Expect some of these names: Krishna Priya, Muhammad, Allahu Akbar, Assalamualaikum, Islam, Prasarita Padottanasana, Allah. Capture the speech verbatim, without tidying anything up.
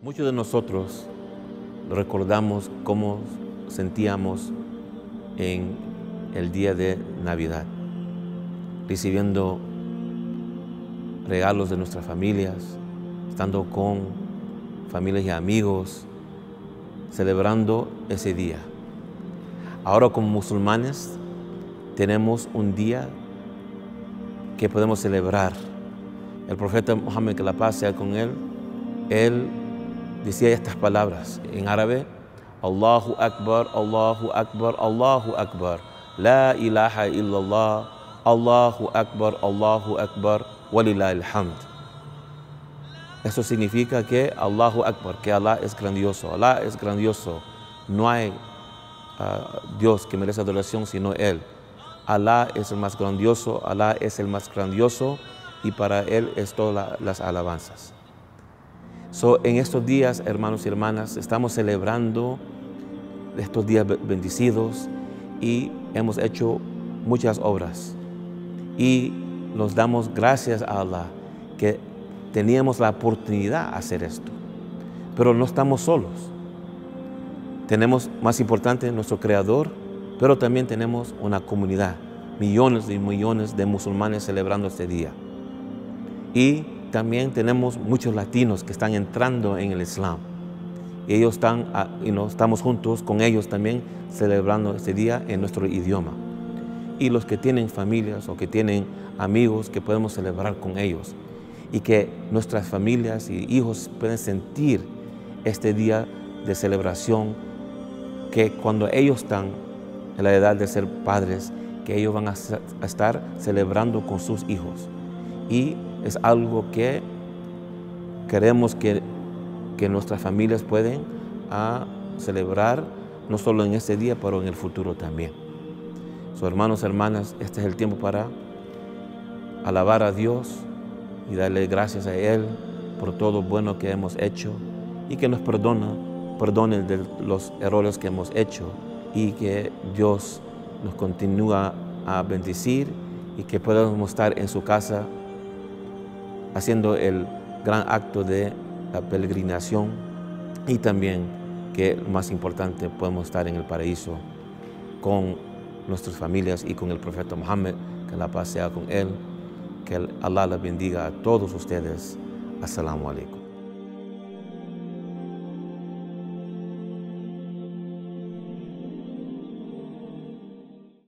Muchos de nosotros recordamos cómo sentíamos en el día de Navidad, recibiendo regalos de nuestras familias, estando con familias y amigos, celebrando ese día. Ahora como musulmanes tenemos un día que podemos celebrar. El profeta Muhammad, que la paz sea con él, él decía estas palabras en árabe: Allahu Akbar, Allahu Akbar, Allahu Akbar, la ilaha illallah, Allahu Akbar, Allahu Akbar, walillahil hamd. Eso significa que Allahu Akbar, que Allah es grandioso, Allah es grandioso, no hay uh, Dios que merece adoración sino Él. Allah es el más grandioso, Allah es el más grandioso y para Él es todas la, las alabanzas. So, en estos días, hermanos y hermanas, estamos celebrando estos días bendecidos y hemos hecho muchas obras. Y nos damos gracias a Allah que teníamos la oportunidad de hacer esto. Pero no estamos solos. Tenemos, más importante, nuestro Creador, pero también tenemos una comunidad, millones y millones de musulmanes celebrando este día. Y también tenemos muchos latinos que están entrando en el Islam. Ellos están, y nos estamos juntos con ellos también celebrando este día en nuestro idioma. Y los que tienen familias o que tienen amigos que podemos celebrar con ellos. Y que nuestras familias y hijos pueden sentir este día de celebración, que cuando ellos están en la edad de ser padres, que ellos van a estar celebrando con sus hijos. Y es algo que queremos que, que nuestras familias pueden a celebrar, no solo en este día, pero en el futuro también. So, hermanos, hermanas, este es el tiempo para alabar a Dios y darle gracias a Él por todo lo bueno que hemos hecho y que nos perdona, perdone de los errores que hemos hecho y que Dios nos continúa a bendecir y que podamos estar en su casa haciendo el gran acto de la peregrinación y también, que lo más importante, podemos estar en el paraíso con nuestras familias y con el profeta Muhammad, que la paz sea con él, que Allah les bendiga a todos ustedes. Assalamualaikum.